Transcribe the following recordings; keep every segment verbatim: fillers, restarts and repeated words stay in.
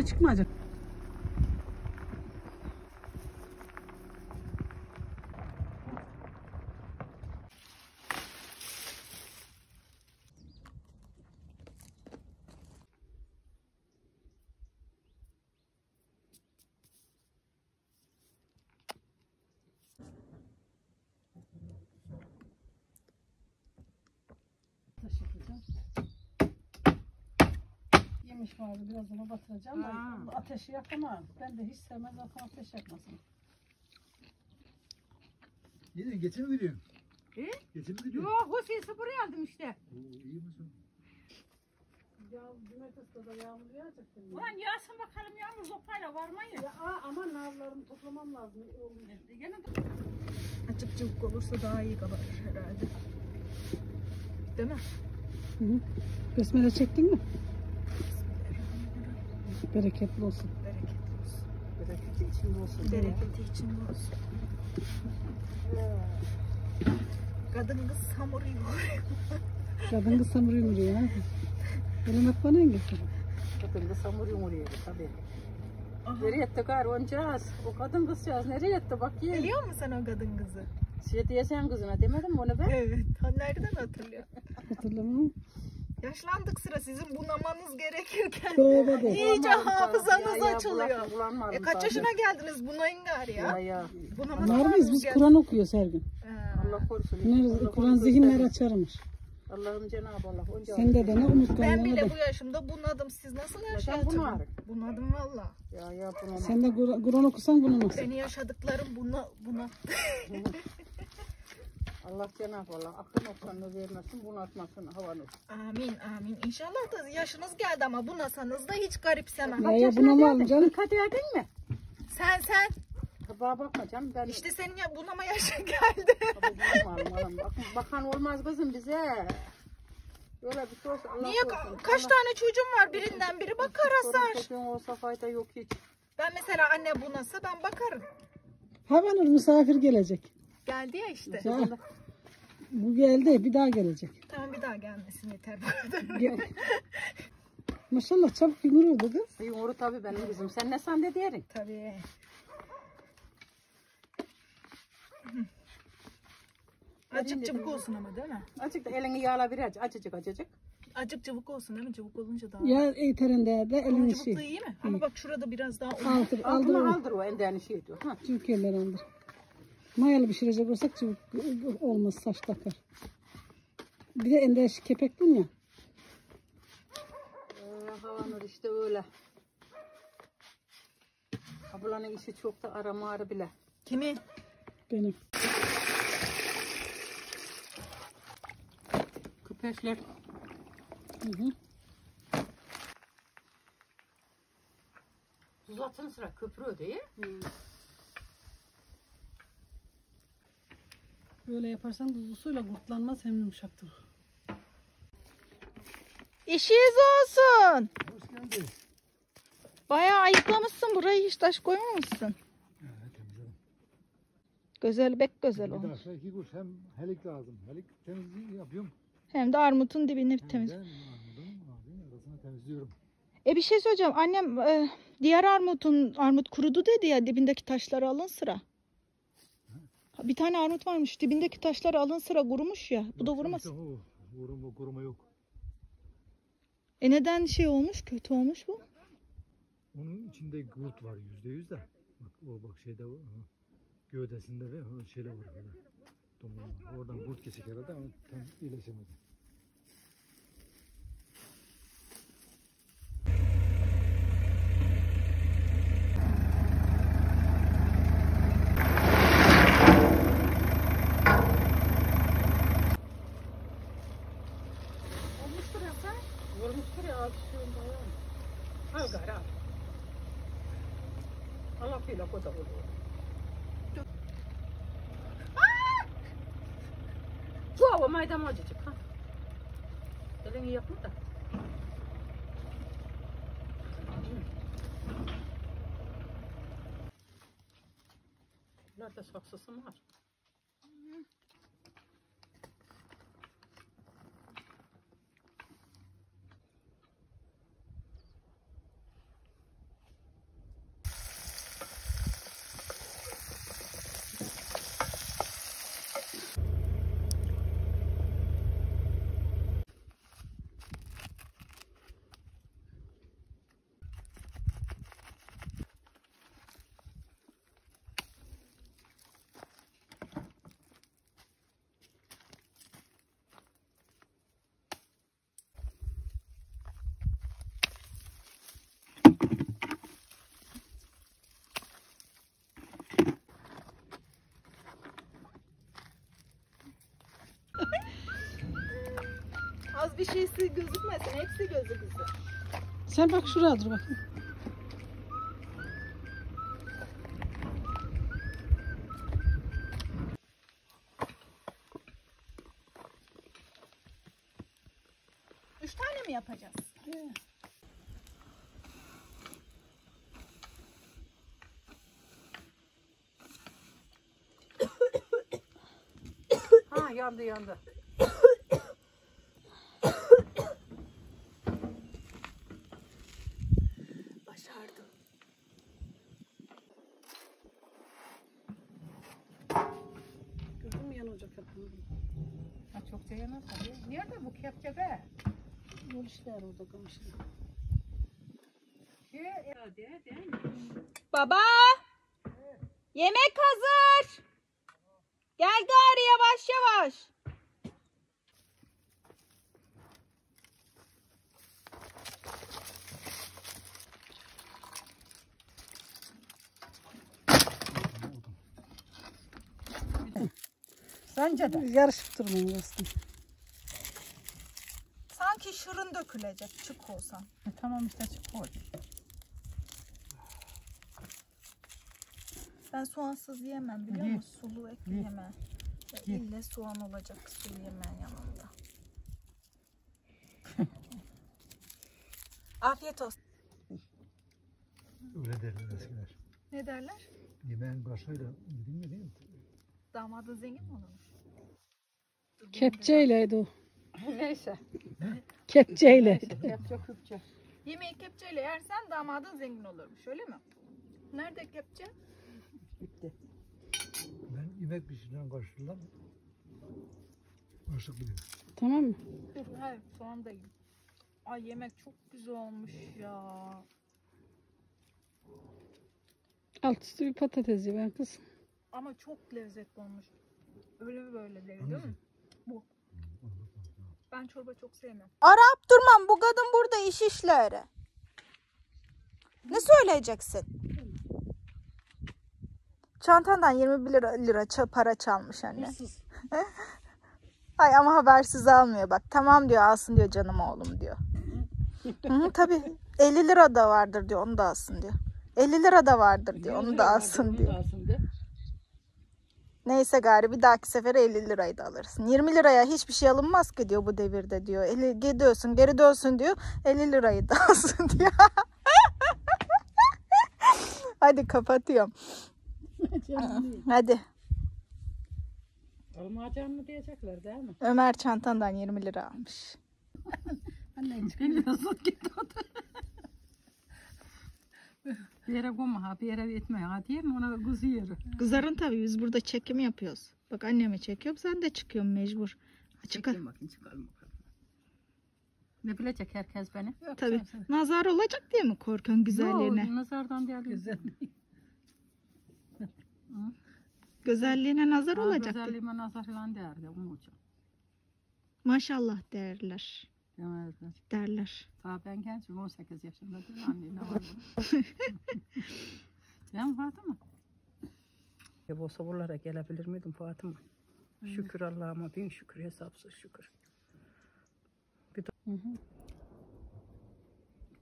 da çıkmayacak. Yemiş vardı, biraz ona batıracağım ha. Da ateşi yakamam. Ben de hiç sevmez zaten ateş yakmasın. Ne diyorsun? Geçe mi gidiyorsun? He? Geçe mi gidiyorsun? Yok, Hüseyin buraya aldım işte. Oo, iyi misin? Ya cumartesi de yağmur yağacak şimdi. Ulan yağsın bakalım, yağmur zopayla varmayın. Ya aman narlarımı toplamam lazım. Gene açık çubuk olursa daha iyi kalır herhalde. Değil mi? Hı hı. Besmele çektin mi? Bereketli olsun. Bereketli olsun. Bereketi için olsun. Bereketi için olsun. Kadın kız hamur yoğuruyor. Kadın kız hamur yoğuruyor ha. Elemek bana engesi. Kadın kız hamur yoğuruyor tabii. Nereye etti karoncağız? O kadın kızcağız nereye etti bak ye. Biliyor musun sen o kadın kızı? Şireti yaşayan kızına demedim mi onu ben? Evet. Nereden hatırlıyor? Hatırlamam. Yaşlandık sıra sizin bunamanız gerekirken doğru, iyice hafızanız açılıyor. Ya, ya, e, kaç yaşına geldiniz bunayın gari ya? Ya, ya. Var mıyız? Biz Kur'an okuyoruz her gün. Allah korusun. Kur'an zihinleri açarmış. Allah'ım Cenab-ı Allah. Sen de bana unutma. Ben bile bu yaşımda bunadım. Siz nasıl yaşadınız? Bunadım valla. Ya, ya, sen de Kur'an okusan bunamazsın. Seni yaşadıklarım buna buna. Allah Cenab-ı Allah aklın oksanını vermesin, bunaltmasın havanız. Amin amin. İnşallah da yaşınız geldi ama bunasanız da hiç garipsemem. Ya ya bunalım canım. Kaç yerdin mi? Sen sen. Tabağa bakma canım. Ben... İşte senin ya bunama yaşın geldi. Tabii, bak, bakan olmaz kızım bize. Böyle bir şey olsa Allah niye olsun. Kaç Allah... tane çocuğum var birinden biri bakar Asar. Çocuğun olsa fayda yok hiç. Ben mesela anne bunasa ben bakarım. Havanur misafir gelecek. Geldi ya işte. Ha, bu geldi, bir daha gelecek. Tamam bir daha gelmesin yeter bu kadar. Gel. Maşallah çabuk yumurdu kız. Yumuru tabii benim kızım. Sen ne sandın diyelim? Tabii. Acık çabuk olsun ama değil mi? Acık da elini yağla bir aç. Acıcık acıcık. Acık çabuk olsun değil mi? Çabuk olunca daha. Ya iyi terinde de elin işi. Çabukluğu iyi mi? Ama bak şurada biraz daha. Aldır, aldır, aldır o elden işi ediyor. Çünkü eller aldır. Mayalı pişirecek olsak çabuk olmaz, saç takar. Bir de endeş kepektin ya. Ee, Havanur işte öyle. Ablanın işi çok da arama ağrı bile. Kimi? Benim. Köpekler. Hı hı. Uzatın sıra köprü değil. Hı. Böyle yaparsan tuzlu suyla kurtlanmaz hem yumuşaktır. İşiniz olsun. Hoş geldiniz. Bayağı ayıklamışsın burayı, hiç taş koymamışsın. Evet, temizledim. Güzel, bek güzel olmuş. Bir taşla iki kuruş hem helik lazım. Helik temizliği yapıyorum. Hem de armutun dibini temizliyorum. Hem de armutun arasını temizliyorum. E bir şey söyleyeceğim. Annem e, diğer armutun, armut kurudu dedi ya, dibindeki taşları alın sıra. Bir tane armut varmış. Dibindeki taşlar alın sıra kurumuş ya. Yok, bu da vurmaz. Vurma, kuruma yok. E neden şey olmuş? Kötü olmuş bu. Onun içinde kurt var yüzde yüz de. Bak o bak şeyde gövdesinde ve şeyle var. Böyle. Oradan kurt kesik herhalde ama tam iyileşemedi. Maydan acıcık ha. Elini yapma da. Nerede saksısım var? bir şeysi gözükmesin, hepsi gözüküyor. Sen bak şuraya dur bakayım. Üç tane mi yapacağız? Evet. Ha, yandı yandı. Ha, çok dayanır tabii. Nerede bu kepçe be? Yol işler orada kalmışlar. Şey, de, de. Baba! Evet. Yemek hazır! Gel gari yavaş yavaş. Bence de. Yarışıp durmayın dostum. Sanki şırın dökülecek çık olsan. E, tamam işte çık koy. Ben soğansız yiyemem biliyor musun? Sulu et yiyemem. İlle soğan olacak sulu yemen yanında. Afiyet olsun. Öyle derler eskiler. Ne derler? Yemeğin kaşığıyla yedin değil mi? Damadın zengin mi olurmuş? Kepçeyleydi o. Neyse. Kepçeyle. Kepçe kepçe. Yemeği kepçeyle yersen damadın zengin olurmuş öyle mi? Nerede kepçe? Bitti. Ben yemek pişirden karşılan başlık biliyorum. Tamam mı? Dur hayır soğan da yiyeyim. Ay yemek çok güzel olmuş ya. Alt üstü bir patates ben kız. Ama çok lezzetli olmuş. Öyle böyle değil değil mi? Bu. Ben çorba çok sevmem. Arap durmam. Bu kadın burada iş işler. Ne söyleyeceksin? Çantandan yirmi bir lira para çalmış anne. Ay ama habersiz almıyor bak. Tamam diyor alsın diyor canım oğlum diyor. Hı, tabii elli lira da vardır diyor onu da alsın diyor. elli lira da vardır diyor onu da alsın diyor. Neyse gari bir dahaki sefere elli lirayı da alırsın. yirmi liraya hiçbir şey alınmaz ki diyor bu devirde diyor. Eli gidiyorsun geri dönsün diyor. elli lirayı da alsın diyor. Hadi kapatıyorum. Hadi. Almayacağım mı diyecekler değil mi? Ömer çantandan yirmi lira almış. Anne hiç bilmiyorsun ki. Bir yere koyma ha, bir yere etme ha diyeyim ona kızıyor. Kızarın tabii biz burada çekim yapıyoruz. Bak anneme çekiyorum sen de çıkıyorsun mecbur. Çıkar. Ne bilecek herkes beni? Yok, tabii sen, sen. Nazar olacak diye mi korkuyorsun güzelliğine? Yok nazardan değil güzelliği. Güzelliğine nazar ha, olacak. Güzelliğime nazar falan değer de onun için. Maşallah değerler. Derler. Daha ben gençim on sekiz yaşında değil anne ne var? Ben Fatıma. Ya bu sabırlara gelebilir miydim Fatıma? Şükür Allah'ıma bin şükür hesapsız şükür. Bir hı hı.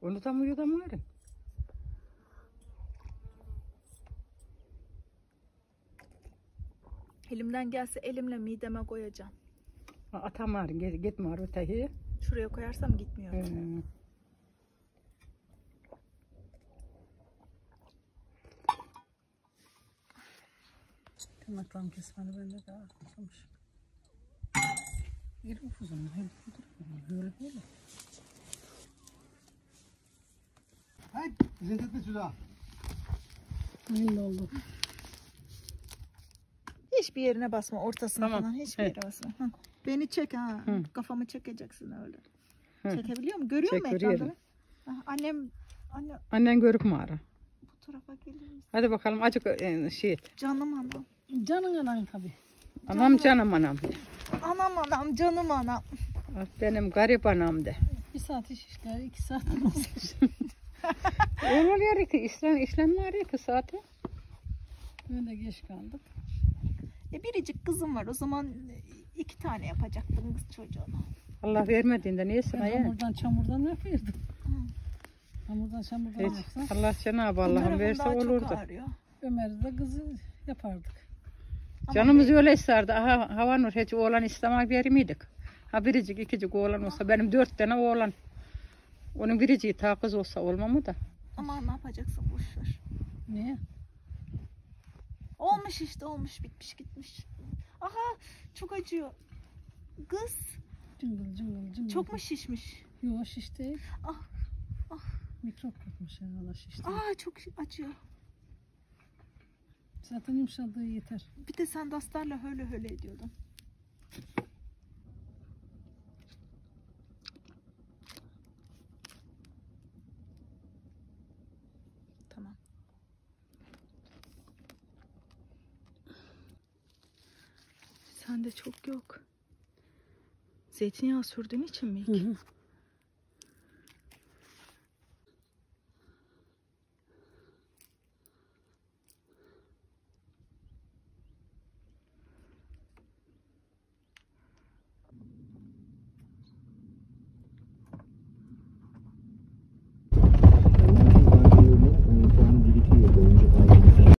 Onu tam uyudamıyorum. Elimden gelse elimle mideme koyacağım. Atamıyorum gitme öteki. Şuraya koyarsam gitmiyor. Hmm. Tırnaklarım kesmedi bende daha atlamış. Yeri ufuzum. Böyle böyle. Hayt! Zent etme şurada. Ne oldu? Hiçbir yerine basma ortasına tamam. Falan. Hiçbir evet. Yere basma. Hı. Beni çek ha. Hı. Kafamı çekeceksin öyle. Hı. Çekebiliyor musun? Görüyor musun ekranda? Annem anne annen görüp mü ara? Bu tarafa gelir misin? Hadi bakalım acık şey et. Canım anam. Canın anam tabii. Canım. Anam canım anam. Anam anam canım anam. Benim garip anam de. Bir saat iş işler, iki saat olmuş. Öyle bir iki işlem işlemler iki saate. Böyle geç kaldık. E biricik kızım var o zaman iki tane yapacaktım kız çocuğuna. Allah vermediğinde niye sana ya? Çamurdan çamurdan yapıyordum. Çamurdan çamurdan yapsak. Allah Cenab-ı Allah'ın verse olurdu. Ömer'i de kızı yapardık. Canımız öyle isterdi. Aha, Havanur hiç oğlan istemek vermiydik. Ha biricik ikicik oğlan olsa, benim dört tane oğlan. Onun biriciği ta kız olsa olmamı da. Ama ne yapacaksın, boşver. Niye? Olmuş işte, olmuş, bitmiş gitmiş. Aha çok acıyor. Kız. Cıngıl cıngıl cıngıl. Çok mu şişmiş? Yok şiş değil. Ah ah. Mikrop kapmış herhalde şişti. Aa çok acıyor. Zaten yumuşadığı yeter. Bir de sen dastlarla höle höle ediyordun. Tamam. Sende çok yok. Zeytinyağı sürdüğün için mi? Hı hı.